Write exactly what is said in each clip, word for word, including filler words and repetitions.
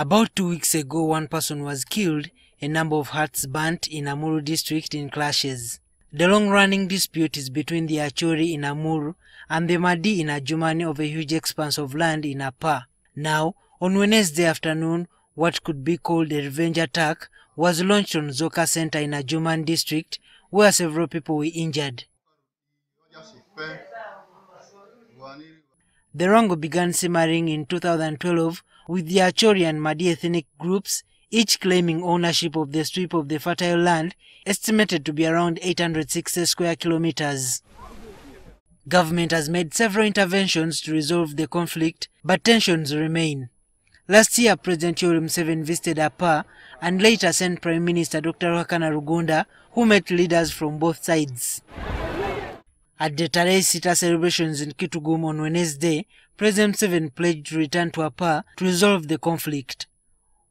About two weeks ago, one person was killed, a number of huts burnt in Amuru district in clashes. The long-running dispute is between the Acholi in Amuru and the Madi in Adjumani over a huge expanse of land in Apaa. Now, on Wednesday afternoon, what could be called a revenge attack was launched on Zoka Center in Adjumani district, where several people were injured. The wrong began simmering in two thousand twelve with the Acholi and Madi ethnic groups, each claiming ownership of the strip of the fertile land estimated to be around eight hundred sixty square kilometers. Government has made several interventions to resolve the conflict, but tensions remain. Last year, President Yoweri Museveni visited Apaa and later sent Prime Minister Doctor Rugunda, who met leaders from both sides. At the Taray Sita celebrations in Kitgum on Wednesday, President Museveni pledged to return to Apaa to resolve the conflict.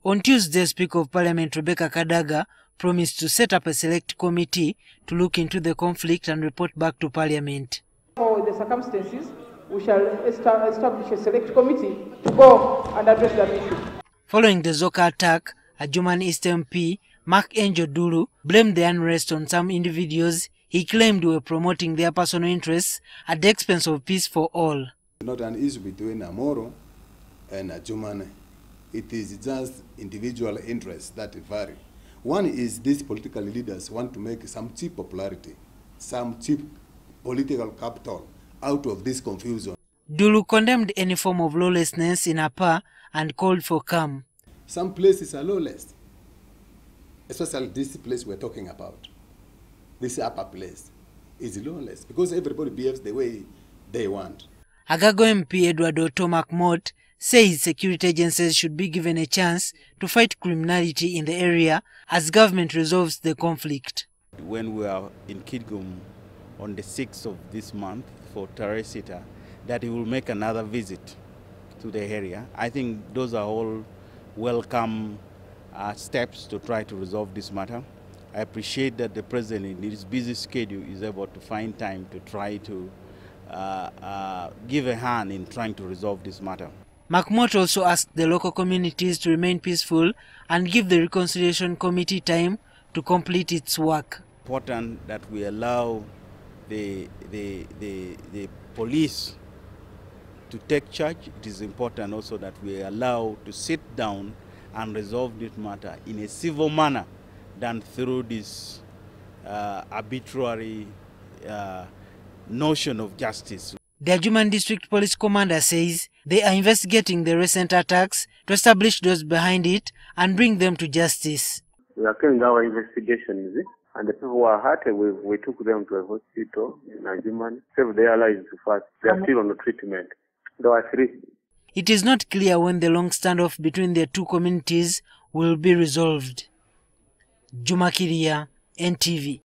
On Tuesday, Speaker of Parliament Rebecca Kadaga promised to set up a select committee to look into the conflict and report back to Parliament. For the circumstances, we shall establish a select committee to go and address that issue. Following the Zoka attack, Adjumani East M P Mark Angel Dulu blamed the unrest on some individuals he claimed were promoting their personal interests at the expense of peace for all. Not an issue between Amuru and Adjumani. It is just individual interests that vary. One is these political leaders want to make some cheap popularity, some cheap political capital out of this confusion. Dulu condemned any form of lawlessness in Apaa and called for calm. Some places are lawless, especially this place we're talking about. This upper place is lawless because everybody behaves the way they want. Agago M P Eduardo Tom Akmot says security agencies should be given a chance to fight criminality in the area as government resolves the conflict. When we are in Kitgum on the sixth of this month for Taray Sita, that he will make another visit to the area. I think those are all welcome uh, steps to try to resolve this matter. I appreciate that the president, in his busy schedule, is able to find time to try to uh, uh, give a hand in trying to resolve this matter. Makmot also asked the local communities to remain peaceful and give the Reconciliation Committee time to complete its work. It's important that we allow the, the, the, the police to take charge. It is important also that we allow to sit down and resolve this matter in a civil manner than through this uh, arbitrary uh, notion of justice. The Adjumani District Police Commander says they are investigating the recent attacks to establish those behind it and bring them to justice. We are carrying our investigations, and the people who are hurt, we, we took them to a hospital in Adjumani, saved their lives first. They are still on the treatment. There are three. It is not clear when the long standoff between the two communities will be resolved. Jumakiria, N T V.